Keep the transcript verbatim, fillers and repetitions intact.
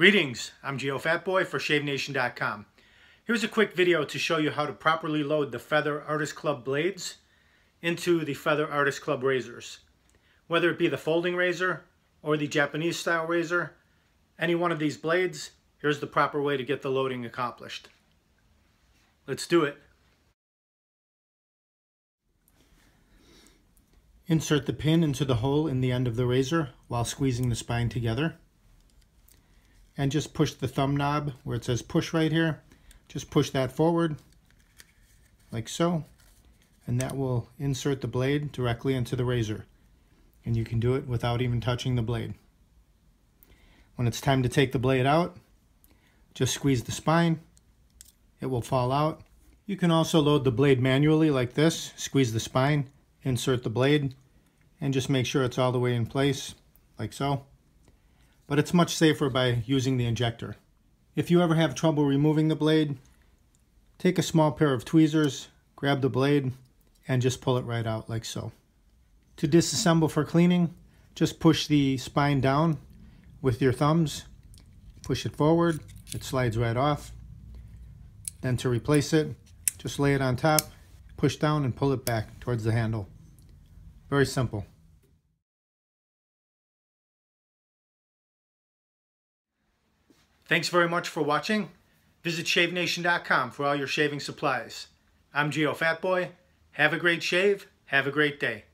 Greetings, I'm Geofatboy for Shave Nation dot com. Here's a quick video to show you how to properly load the Feather Artist Club blades into the Feather Artist Club razors. Whether it be the folding razor or the Japanese style razor, any one of these blades, here's the proper way to get the loading accomplished. Let's do it. Insert the pin into the hole in the end of the razor while squeezing the spine together. And just push the thumb knob where it says push right here. Just push that forward like so, and that will insert the blade directly into the razor. And you can do it without even touching the blade. When it's time to take the blade out, just squeeze the spine. It will fall out. You can also load the blade manually like this. Squeeze the spine, insert the blade, and just make sure it's all the way in place like so. But it's much safer by using the injector. If you ever have trouble removing the blade, take a small pair of tweezers, grab the blade, and just pull it right out like so. To disassemble for cleaning, just push the spine down with your thumbs, push it forward, it slides right off. Then to replace it, just lay it on top, push down and pull it back towards the handle. Very simple. Thanks very much for watching. Visit Shave Nation dot com for all your shaving supplies. I'm Geofatboy. Have a great shave. Have a great day.